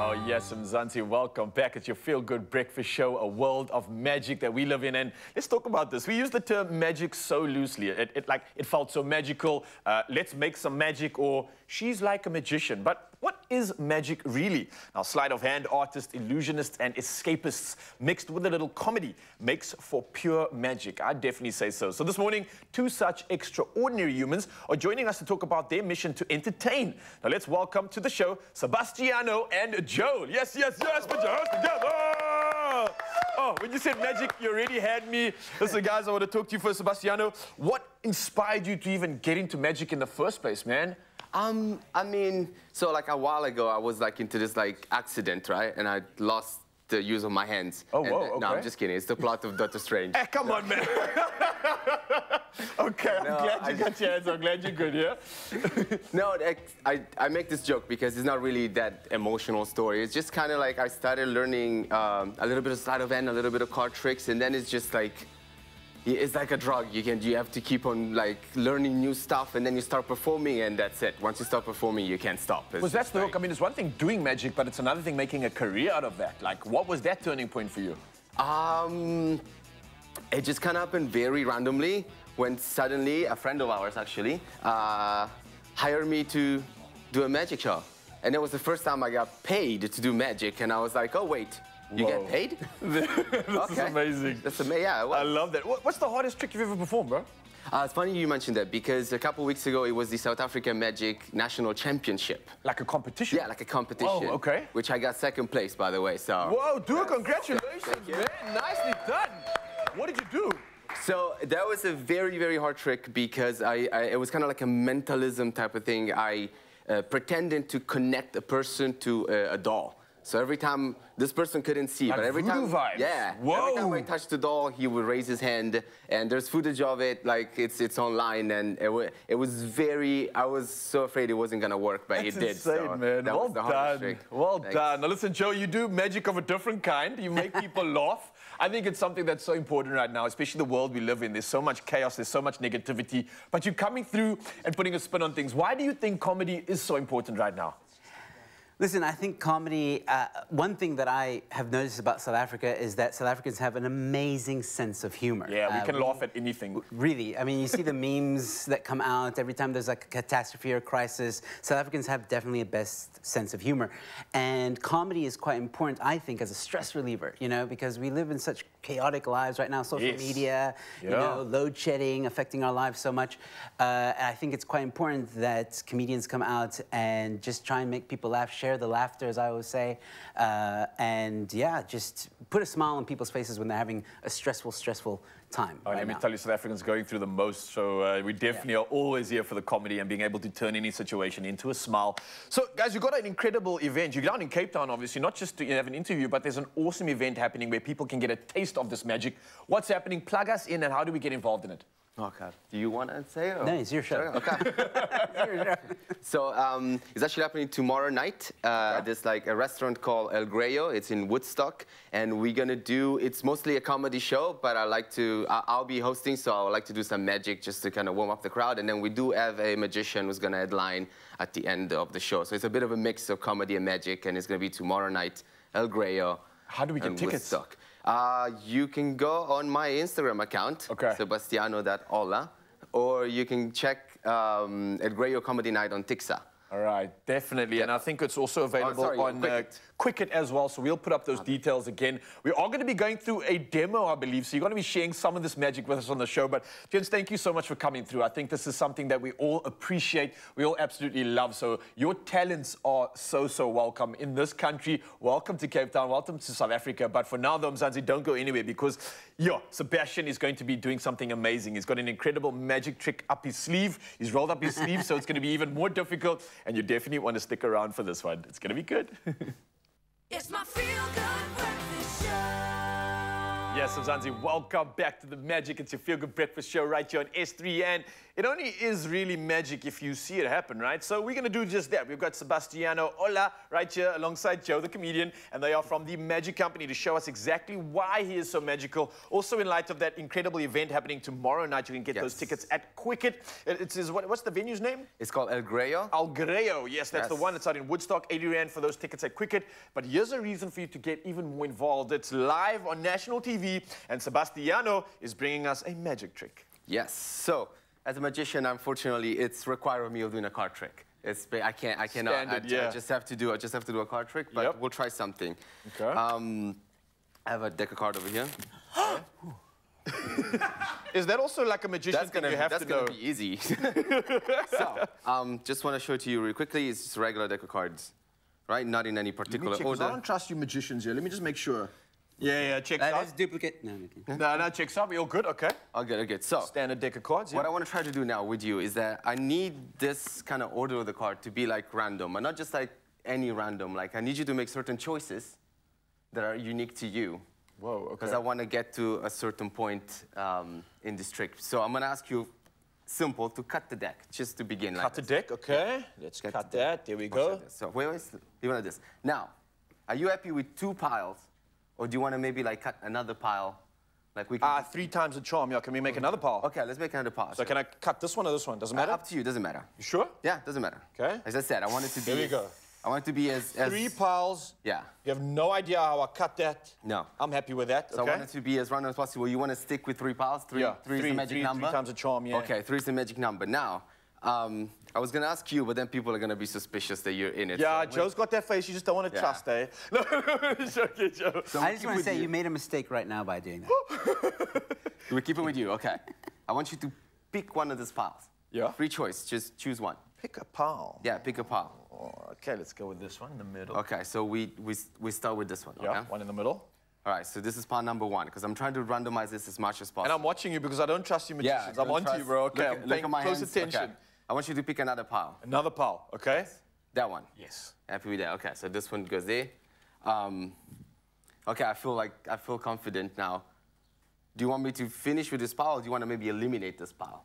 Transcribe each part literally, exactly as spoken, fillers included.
Oh yes, Mzansi, welcome back. It's your Feel Good Breakfast Show, a world of magic that we live in. And let's talk about this. We use the term magic so loosely. It, it like it felt so magical. Uh, let's make some magic, or she's like a magician. But what is magic really? Now, sleight of hand artists, illusionists, and escapists mixed with a little comedy makes for pure magic. I definitely say so. So this morning, two such extraordinary humans are joining us to talk about their mission to entertain. Now let's welcome to the show Sebastiano and John. Joel, yes, yes, yes, put your hands together. Oh, when you said magic, you already had me. Listen, guys, I want to talk to you first, Sebastiano. What inspired you to even get into magic in the first place, man? Um, I mean, so like a while ago, I was like into this like accident, right? And I lost the use of my hands. Oh, and, whoa, okay. No, I'm just kidding. It's the plot of Doctor Strange. Hey, come no. on, man. Okay, I'm no, glad you I got your hands. I'm glad you're good, yeah? No, I, I make this joke because it's not really that emotional story. It's just kind of like I started learning um, a little bit of sleight of hand, a little bit of card tricks, and then it's just like, it's like a drug. You can, you have to keep on like learning new stuff, and then you start performing, and that's it. Once you start performing, you can't stop. It's well, that's the hook. Like, I mean, it's one thing doing magic, but it's another thing making a career out of that. Like, what was that turning point for you? Um, it just kind of happened very randomly. When suddenly a friend of ours actually uh, hired me to do a magic show, and it was the first time I got paid to do magic, and I was like, oh wait. You Whoa. Get paid? This okay. is amazing. That's amazing. Yeah, I love that. What's the hardest trick you've ever performed, bro? Uh, it's funny you mentioned that because a couple weeks ago it was the South African Magic National Championship. Like a competition? Yeah, like a competition. Oh, okay. Which I got second place, by the way. So. Whoa, dude! Congratulations, man! Nicely done. What did you do? So that was a very, very hard trick because I, I it was kind of like a mentalism type of thing. I uh, pretended to connect a person to a, a doll. So every time, this person couldn't see, like but every time, vibes. yeah, Whoa. every time I touched the doll, he would raise his hand, and there's footage of it, like it's it's online, and it, w it was very, I was so afraid it wasn't gonna work, but That's it did. Insane, so man. That well was the done, trick. well Thanks. done. Now listen, Joe, you do magic of a different kind. You make people laugh. I think it's something that's so important right now, especially the world we live in. There's so much chaos, there's so much negativity, but you're coming through and putting a spin on things. Why do you think comedy is so important right now? Listen, I think comedy, uh, one thing that I have noticed about South Africa is that South Africans have an amazing sense of humor. Yeah, we uh, can we, laugh at anything. Really, I mean, you see the memes that come out every time there's like a catastrophe or a crisis. South Africans have definitely a best sense of humor. And comedy is quite important, I think, as a stress reliever, you know, because we live in such chaotic lives right now, social yes. media, yeah. you know, load shedding, affecting our lives so much. Uh, and I think it's quite important that comedians come out and just try and make people laugh, share the laughter, as I always say, uh, and yeah, just put a smile on people's faces when they're having a stressful, stressful time. Oh, right let now. me tell you, South Africans going through the most, so uh, we definitely yeah. are always here for the comedy and being able to turn any situation into a smile. So, guys, you've got an incredible event. You're down in Cape Town, obviously, not just to you know, have an interview, but there's an awesome event happening where people can get a taste of this magic. What's happening? Plug us in, and how do we get involved in it? Oh, God. Do you want to say it? Or? No, it's your show. Okay. It's your show. So um, it's actually happening tomorrow night. Uh, yeah. There's like a restaurant called El Grego. It's in Woodstock. And we're going to do, it's mostly a comedy show, but I like to, I, I'll be hosting, so I would like to do some magic just to kind of warm up the crowd. And then we do have a magician who's going to headline at the end of the show. So it's a bit of a mix of comedy and magic, and it's going to be tomorrow night, El Grego. How do we get tickets? Woodstock. Uh, you can go on my Instagram account, okay. Sebastiano dot Olla, or you can check um, at Grego Comedy Night on Tixa. All right, definitely. Yep. And I think it's also available oh, sorry, on Quicket. Uh, Quicket as well, so we'll put up those details again. We are going to be going through a demo, I believe, so you're going to be sharing some of this magic with us on the show. But, gents, thank you so much for coming through. I think this is something that we all appreciate, we all absolutely love. So your talents are so, so welcome in this country. Welcome to Cape Town, welcome to South Africa. But for now, though, Mzansi, don't go anywhere because, yeah, Sebastian is going to be doing something amazing. He's got an incredible magic trick up his sleeve. He's rolled up his sleeve, so it's going to be even more difficult. And you definitely want to stick around for this one. It's going to be good. It's my feel-good breakfast show. Yes, Mzansi, welcome back to the magic. It's your Feel Good Breakfast Show right here on S three N. It only is really magic if you see it happen, right? So we're going to do just that. We've got Sebastiano Olla right here alongside Joe, the comedian, and they are from the Magic Company to show us exactly why he is so magical. Also, in light of that incredible event happening tomorrow night, you can get yes. those tickets at Quicket. It's, it's, what, what's the venue's name? It's called El Grego. El Grego, yes, that's yes. the one. It's out in Woodstock, eighty rand for those tickets at Quicket. But here's a reason for you to get even more involved. It's live on national T V, and Sebastiano is bringing us a magic trick. Yes, so... as a magician, unfortunately, it's required of me of doing a card trick. It's I can't, I cannot. Standard, I, yeah. I just have to do. I just have to do a card trick. But yep. we'll try something. Okay. Um, I have a deck of cards over here. Is that also like a magician that's thing gonna, you have that's to gonna know? That's going to be easy. So, um, just want to show it to you really quickly. It's just a regular deck of cards, right? Not in any particular check, order. I don't trust you magicians here. Let me just make sure. Yeah, yeah, checks that out. That is duplicate. No, no, no, no, checks out. You're good, okay. All good, all good. So, standard deck of cards. Yeah. What I want to try to do now with you is that I need this kind of order of the card to be like random, and not just like any random. Like, I need you to make certain choices that are unique to you. Whoa, okay. Because I want to get to a certain point um, in this trick. So, I'm going to ask you, simple, to cut the deck, just to begin. Cut like the this. deck, okay. Let's cut, cut the that. There we go. Like so, wait, wait, you want to do this. Now, are you happy with two piles? Or do you want to maybe like cut another pile? Like we can. Ah, uh, three times the charm. Yeah, can we make okay. another pile? Okay, let's make another pile. So, so can I cut this one or this one? Doesn't matter? Uh, up to you, doesn't matter. You sure? Yeah, doesn't matter. Okay. As I said, I want it to be. There we go. I want it to be as, as. Three piles. Yeah. You have no idea how I cut that. No. I'm happy with that. So okay. I want it to be as random as possible. You want to stick with three piles? Three, yeah. three, three is the magic three, number? Three times the charm, yeah. Okay, three is the magic number. Now, Um, I was going to ask you, but then people are going to be suspicious that you're in it. Yeah, so Joe's got that face. You just don't want to yeah. trust, eh? No, it's okay, Joe. So I just want to say you. you made a mistake right now by doing that. We keep it with you, okay. I want you to pick one of these piles. Yeah. Free choice, just choose one. Pick a pile? Yeah, pick a pile. Oh, okay, let's go with this one in the middle. Okay, so we, we, we start with this one, yeah, okay? One in the middle. All right, so this is part number one, because I'm trying to randomize this as much as possible. And I'm watching you because I don't trust you magicians. Yeah, I'm on to you, bro. Okay, look, I'm paying close hands. attention. Okay. I want you to pick another pile. Another pile, okay? Yes. That one? Yes. Happy with that, okay. So this one goes there. Um, okay, I feel like, I feel confident now. Do you want me to finish with this pile, or do you want to maybe eliminate this pile?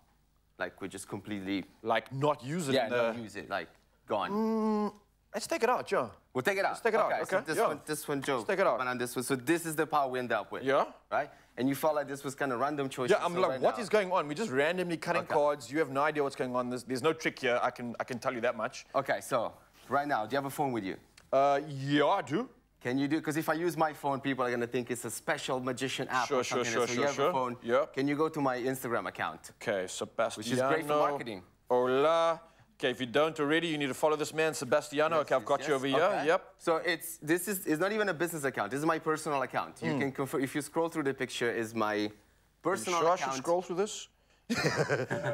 Like, we're just completely... Like, not use it? Yeah, the... not use it, like, gone. Mm, let's take it out, Joe. We'll take it out? Let's take it okay, out, okay. So this, yeah. one, this one, Joe. Let's take it out. And this one. So this is the pile we end up with, yeah. right? And you felt like this was kind of random choice. Yeah, I'm so like, right what now. is going on? We're just randomly cutting okay. cards. You have no idea what's going on. There's, there's no trick here. I can, I can tell you that much. Okay, so right now, do you have a phone with you? Uh, yeah, I do. Can you do? Because if I use my phone, people are going to think it's a special magician app. Sure, or sure, sure, so sure. You have sure. a phone. Yeah. Can you go to my Instagram account? Okay, Sebastiano. Which is great for marketing. Hola. Okay, if you don't already, you need to follow this man, Sebastiano. Yes, okay, I've got yes, you over yes. here. Okay. Yep. So it's this is it's not even a business account. This is my personal account. Mm. You can confer, if you scroll through the picture, is my personal you sure account. Sure, I should scroll through this.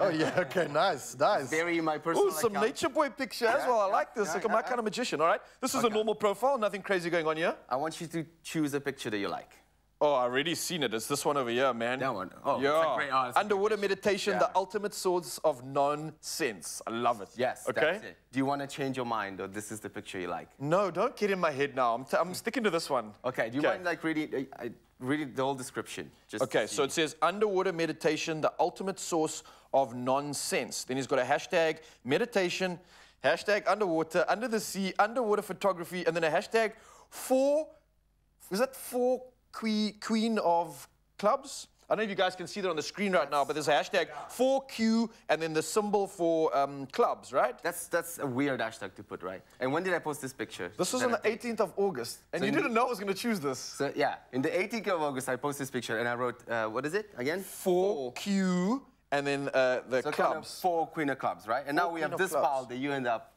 Oh yeah. Okay. Nice. Nice. Very my personal. Oh, some account. Nature boy picture yeah, as well. I yeah, like this. Yeah, like yeah, my yeah. kind of magician. All right. This is okay. a normal profile. Nothing crazy going on here. I want you to choose a picture that you like. Oh, I already seen it. It's this one over here, man. That one. Oh, yeah. It's a great, oh, Underwater meditation, meditation yeah. the ultimate source of nonsense. I love it. Yes. Okay. That's it. Do you want to change your mind, or this is the picture you like? No, don't get in my head now. I'm, t I'm sticking to this one. Okay. Do you okay. mind like reading, uh, reading the whole description? Just okay. So it says underwater meditation, the ultimate source of nonsense. Then he's got a hashtag meditation, hashtag underwater, under the sea, underwater photography, and then a hashtag four. Is that four? Queen of clubs. I don't know if you guys can see that on the screen right now, but there's a hashtag four Q and then the symbol for um, clubs, right? That's that's a weird hashtag to put, right? And when did I post this picture? This was on the eighteenth of August, and so you didn't know I was going to choose this. So yeah, in the eighteenth of August, I posted this picture, and I wrote, uh, what is it again? four Q and then uh, the so clubs. Kind of four Queen of clubs, right? And now we have this pile that you end up,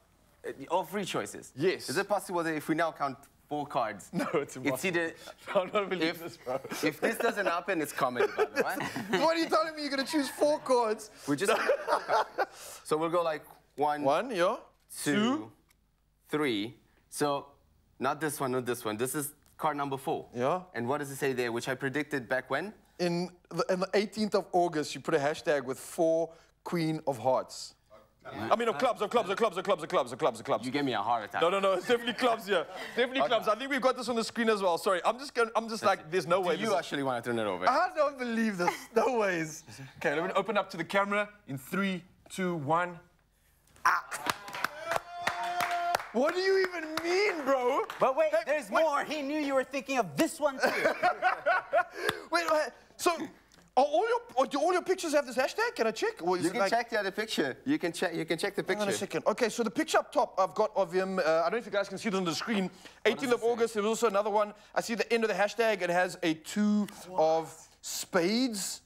uh, all three choices. Yes. Is it possible that if we now count four cards. No, it's impossible. It's either, I don't believe if, this, bro. If this doesn't happen, it's comedy, by the way. What are you telling me? You're going to choose four cards? We're just... okay. So we'll go like one... One, yeah. Two, two. Three. So not this one, not this one. This is card number four. Yeah. And what does it say there, which I predicted back when? In the, in the eighteenth of August, you put a hashtag with four Queen of Hearts. Yeah. I mean, of clubs, of clubs, of clubs, of clubs, of clubs, of clubs, of clubs. You gave me a heart attack. No, no, no, it's definitely clubs, yeah. Definitely okay. clubs. I think we've got this on the screen as well. Sorry, I'm just going, I'm just That's like, there's no way. You actually want to turn it over. I don't believe this. No ways. Okay, let me open up to the camera in three, two, one. Ah. What do you even mean, bro? But wait, that, there's what? more. He knew you were thinking of this one, too. Wait, so are all your, do all your pictures have this hashtag? Can I check? Or is you it can like... check the other picture. You can, check, you can check the picture. Hang on a second. Okay, so the picture up top I've got of him, uh, I don't know if you guys can see it on the screen. eighteenth of August, there was also another one. I see the end of the hashtag. It has a two what? of spades.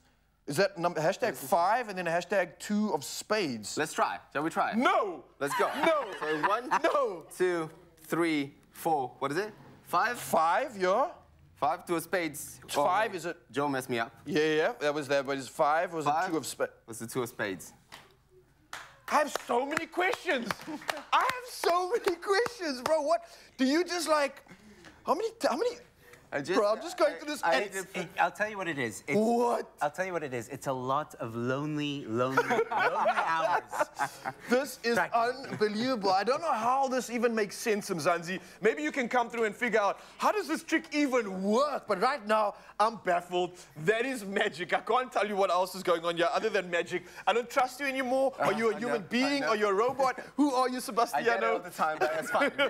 Is that number, hashtag five and then hashtag two of spades? Let's try. Shall we try? No! Let's go. No! So one, no. two, three, four. What is it? Five? Five, yeah. Five, two of spades. Oh, five, is it? Joe messed me up. Yeah, yeah, that was that. But it's five, was five? it two of spades? Was it two of spades? I have so many questions. I have so many questions, bro. What? Do you just like, how many, how many? I just, Bro, I'm just going I, through this. I, it, it, I'll tell you what it is. It's, what? I'll tell you what it is. It's a lot of lonely, lonely, lonely hours. This is unbelievable. I don't know how this even makes sense, Mzansi. Maybe you can come through and figure out how does this trick even work. But right now, I'm baffled. That is magic. I can't tell you what else is going on here other than magic. I don't trust you anymore. Uh, are you a I human know, being? Are you a robot? Who are you, Sebastiano? I get it all the time, but that's fine. Yeah.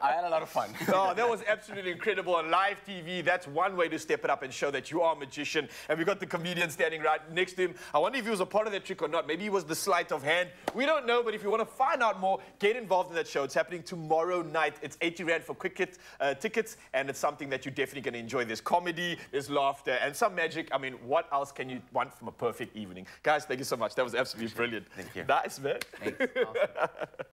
I had a lot of fun. Oh, that was absolutely incredible. And live T V, that's one way to step it up and show that you are a magician. And we got the comedian standing right next to him. I wonder if he was a part of that trick or not. Maybe he was the sleight of hand. We don't know, but if you want to find out more, get involved in that show. It's happening tomorrow night. It's eighty rand for Quicket uh, tickets, and it's something that you're definitely going to enjoy. There's comedy, there's laughter, and some magic. I mean, what else can you want from a perfect evening? Guys, thank you so much. That was absolutely brilliant. Thank you. Nice, man. Thanks. Awesome.